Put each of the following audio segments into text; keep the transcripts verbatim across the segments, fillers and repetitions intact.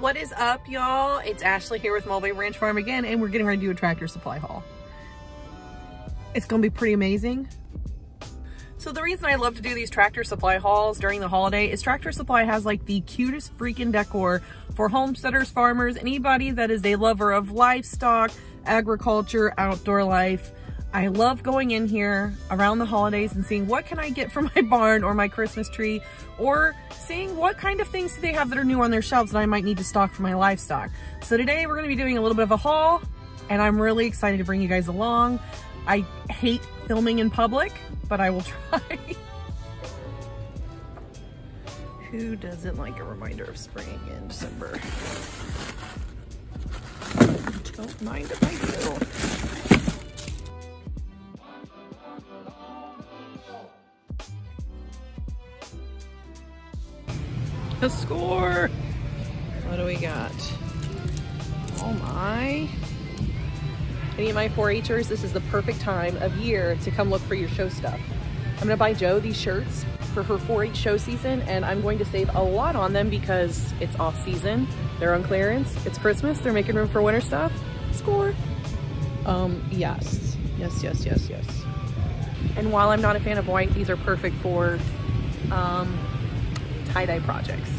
What is up, y'all? It's Ashley here with Mulberry Branch Farm again, and we're getting ready to do a Tractor Supply haul. It's gonna be pretty amazing. So the reason I love to do these Tractor Supply hauls during the holiday is Tractor Supply has like the cutest freaking decor for homesteaders, farmers, anybody that is a lover of livestock, agriculture, outdoor life. I love going in here around the holidays and seeing what can I get for my barn or my Christmas tree, or seeing what kind of things do they have that are new on their shelves that I might need to stock for my livestock. So today we're going to be doing a little bit of a haul, and I'm really excited to bring you guys along. I hate filming in public, but I will try. Who doesn't like a reminder of spring in December? Don't mind if I do. A score. What do we got? Oh my. Any of my four H'ers, this is the perfect time of year to come look for your show stuff. I'm gonna buy Jo these shirts for her four H show season, and I'm going to save a lot on them because it's off season, they're on clearance, it's Christmas, they're making room for winter stuff. Score. Um, yes, yes, yes, yes, yes. And while I'm not a fan of white, these are perfect for um, tie-dye projects.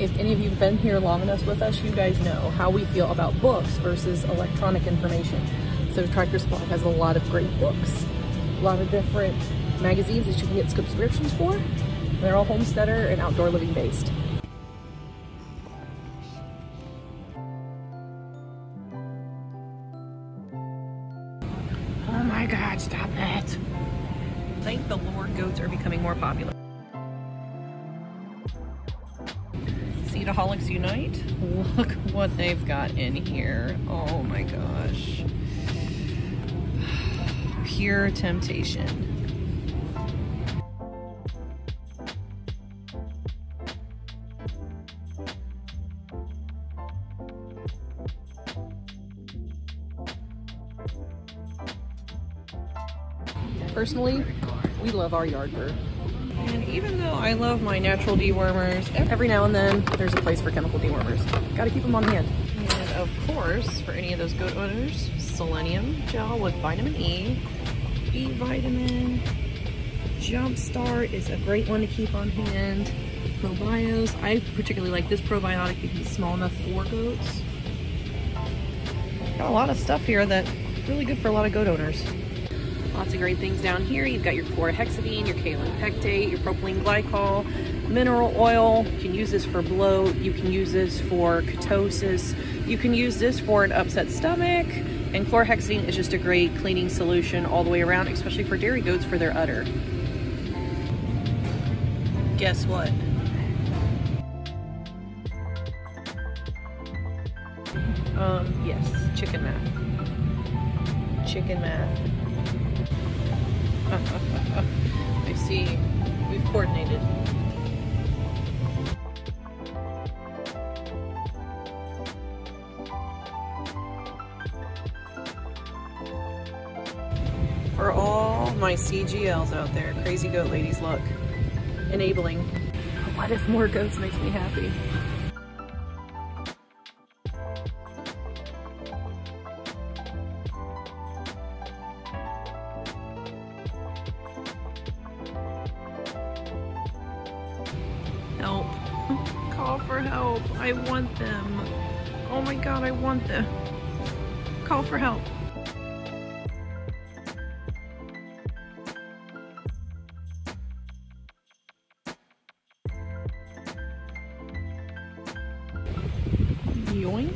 If any of you have been here long enough with us, you guys know how we feel about books versus electronic information. So Tractor Supply has a lot of great books, a lot of different magazines that you can get subscriptions for. They're all homesteader and outdoor living based. Oh my God, stop it. Thank the Lord, goats are becoming more popular. Seedaholics Unite. Look what they've got in here. Oh my gosh. Pure temptation. Personally, we love our yard bird. And even though I love my natural dewormers, every now and then there's a place for chemical dewormers. Gotta keep them on hand. And of course, for any of those goat owners, Selenium Gel with vitamin E, B vitamin, Jumpstart is a great one to keep on hand, ProBios. I particularly like this probiotic because it's small enough for goats. Got a lot of stuff here that's really good for a lot of goat owners. Lots of great things down here. You've got your chlorhexidine, your kaolin pectate, your propylene glycol, mineral oil. You can use this for bloat. You can use this for ketosis. You can use this for an upset stomach. And chlorhexidine is just a great cleaning solution all the way around, especially for dairy goats for their udder. Guess what? Um, yes, chicken math. Chicken math. I see, we've coordinated. For all my C G Ls out there, crazy goat ladies, look. Enabling. What if more goats makes me happy? Help. Call for help. I want them. Oh my God, I want them. Call for help. Yoink.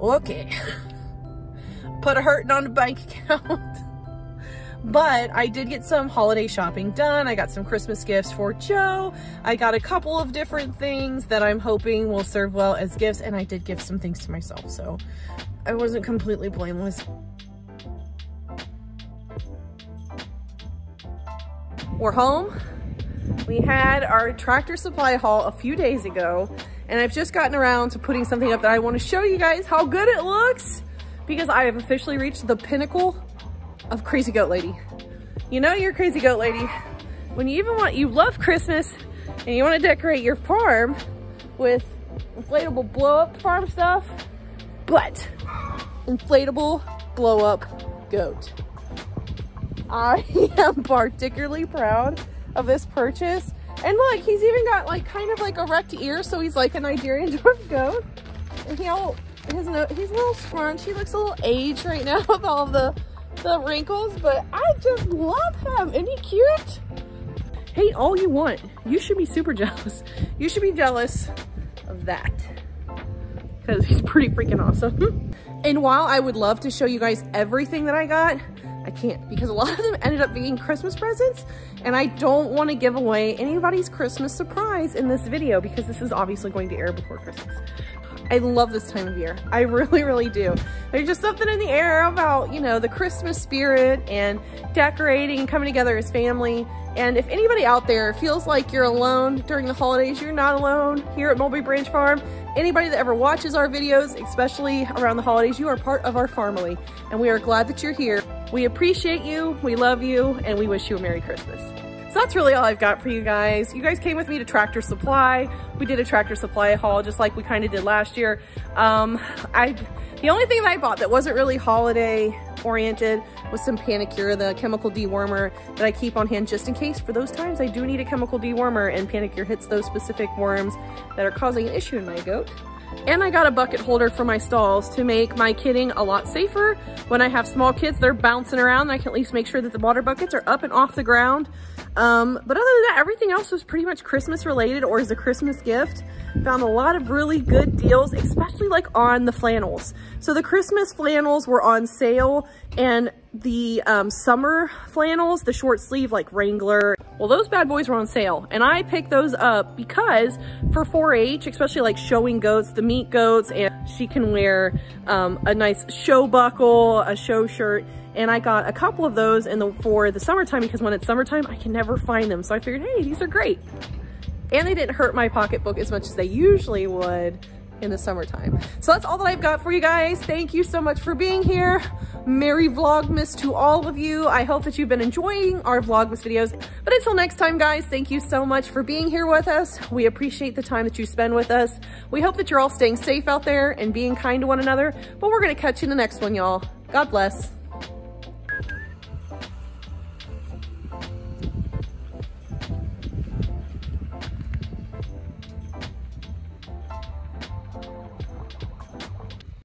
Okay, put a hurting on the bank account. But I did get some holiday shopping done. I got some Christmas gifts for Jo. I got a couple of different things that I'm hoping will serve well as gifts, and I did give some things to myself, so I wasn't completely blameless. We're home. We had our Tractor Supply haul a few days ago, and I've just gotten around to putting something up that I want to show you guys how good it looks, because I have officially reached the pinnacle of Crazy Goat Lady. You know you're Crazy Goat Lady when you even want, you love Christmas and you want to decorate your farm with inflatable blow up farm stuff, but inflatable blow up goat. I am particularly proud of this purchase. And look, he's even got like kind of like a wrecked ear, so he's like a Nigerian dwarf goat. And he all, his no, he's a little scrunched. He looks a little aged right now with all of the, the wrinkles, but I just love him. Isn't he cute? Hate all you want. You should be super jealous. You should be jealous of that, because he's pretty freaking awesome. And while I would love to show you guys everything that I got, I can't, because a lot of them ended up being Christmas presents, and I don't want to give away anybody's Christmas surprise in this video, because this is obviously going to air before Christmas. I love this time of year. I really, really do. There's just something in the air about, you know, the Christmas spirit and decorating, coming together as family. And if anybody out there feels like you're alone during the holidays, you're not alone here at Mulberry Branch Farm. Anybody that ever watches our videos, especially around the holidays, you are part of our family, and we are glad that you're here. We appreciate you, we love you, and we wish you a Merry Christmas. So that's really all I've got for you guys. You guys came with me to Tractor Supply. We did a Tractor Supply haul just like we kind of did last year. Um, I the only thing that I bought that wasn't really holiday oriented was some Panacure, the chemical dewormer that I keep on hand just in case for those times I do need a chemical dewormer and Panacure hits those specific worms that are causing an issue in my goat. And I got a bucket holder for my stalls to make my kidding a lot safer. When I have small kids, they're bouncing around. I can at least make sure that the water buckets are up and off the ground. Um, but other than that, everything else was pretty much Christmas related or is a Christmas gift. Found a lot of really good deals, especially like on the flannels. So the Christmas flannels were on sale, and the um, summer flannels, the short sleeve like Wrangler, well, those bad boys were on sale, and I picked those up because for four H, especially like showing goats, the meat goats, and she can wear um, a nice show buckle, a show shirt, and I got a couple of those in the, for the summertime, because when it's summertime, I can never find them. So I figured, hey, these are great. And they didn't hurt my pocketbook as much as they usually would in the summertime. So that's all that I've got for you guys. Thank you so much for being here. Merry Vlogmas to all of you. I hope that you've been enjoying our Vlogmas videos. But until next time, guys, thank you so much for being here with us. We appreciate the time that you spend with us. We hope that you're all staying safe out there and being kind to one another. But we're gonna catch you in the next one, y'all. God bless.